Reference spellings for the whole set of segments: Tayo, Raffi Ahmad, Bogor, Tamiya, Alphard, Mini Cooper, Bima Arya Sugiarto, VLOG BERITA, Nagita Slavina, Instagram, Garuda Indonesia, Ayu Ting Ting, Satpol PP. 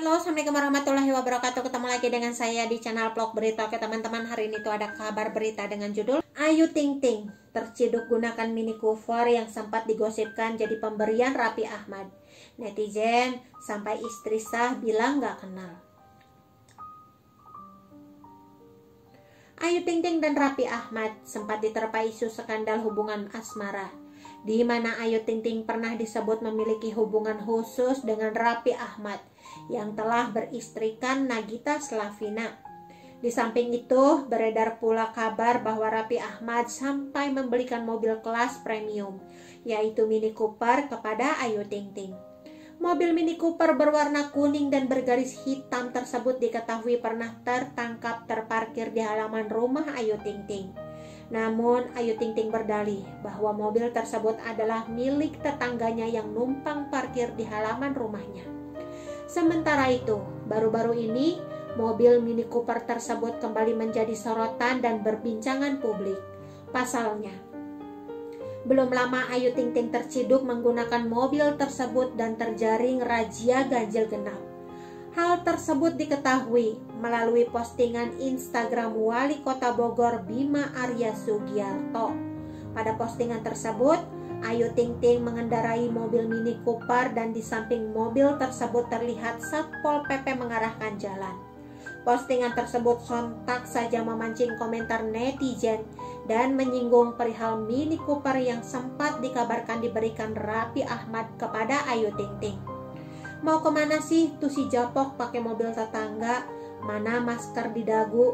Assalamualaikum warahmatullahi wabarakatuh. Ketemu lagi dengan saya di channel Vlog Berita. Oke teman-teman, hari ini tuh ada kabar berita dengan judul Ayu Ting Ting terciduk gunakan Mini Cooper yang sempat digosipkan jadi pemberian Raffi Ahmad. Netizen sampai istri sah bilang gak kenal. Ayu Ting Ting dan Raffi Ahmad sempat diterpa isu skandal hubungan asmara, di mana Ayu Ting Ting pernah disebut memiliki hubungan khusus dengan Raffi Ahmad yang telah beristrikan Nagita Slavina. Di samping itu, beredar pula kabar bahwa Raffi Ahmad sampai membelikan mobil kelas premium, yaitu Mini Cooper, kepada Ayu Ting Ting. Mobil Mini Cooper berwarna kuning dan bergaris hitam tersebut diketahui pernah tertangkap terparkir di halaman rumah Ayu Ting Ting. Namun, Ayu Ting Ting berdalih bahwa mobil tersebut adalah milik tetangganya yang numpang parkir di halaman rumahnya. Sementara itu, baru-baru ini, mobil Mini Cooper tersebut kembali menjadi sorotan dan berbincangan publik. Pasalnya, belum lama Ayu Ting Ting terciduk menggunakan mobil tersebut dan terjaring razia ganjil genap. Hal tersebut diketahui melalui postingan Instagram Wali Kota Bogor Bima Arya Sugiarto. Pada postingan tersebut, Ayu Ting Ting mengendarai mobil Mini Cooper dan di samping mobil tersebut terlihat Satpol PP mengarahkan jalan. Postingan tersebut sontak saja memancing komentar netizen dan menyinggung perihal Mini Cooper yang sempat dikabarkan diberikan Raffi Ahmad kepada Ayu Ting Ting. Mau kemana sih tuh si Japok pakai mobil tetangga? Mana masker di dagu?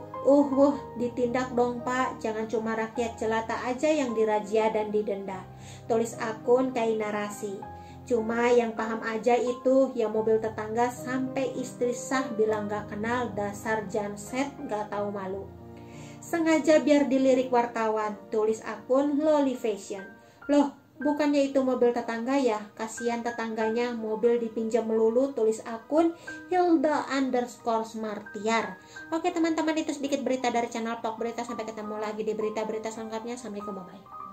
Ditindak dong Pak, jangan cuma rakyat jelata aja yang dirazia dan didenda, tulis akun Kai Narasi. Cuma yang paham aja itu ya mobil tetangga, sampai istri sah bilang gak kenal, dasar janset gak tahu malu. Sengaja biar dilirik wartawan, tulis akun Loli Fashion. Loh, bukannya itu mobil tetangga ya? Kasihan tetangganya, mobil dipinjam melulu, tulis akun Hilda_Martiar. Oke teman-teman, itu sedikit berita dari channel Vlog Berita. Sampai ketemu lagi di berita-berita selengkapnya. Assalamualaikum, bye-bye.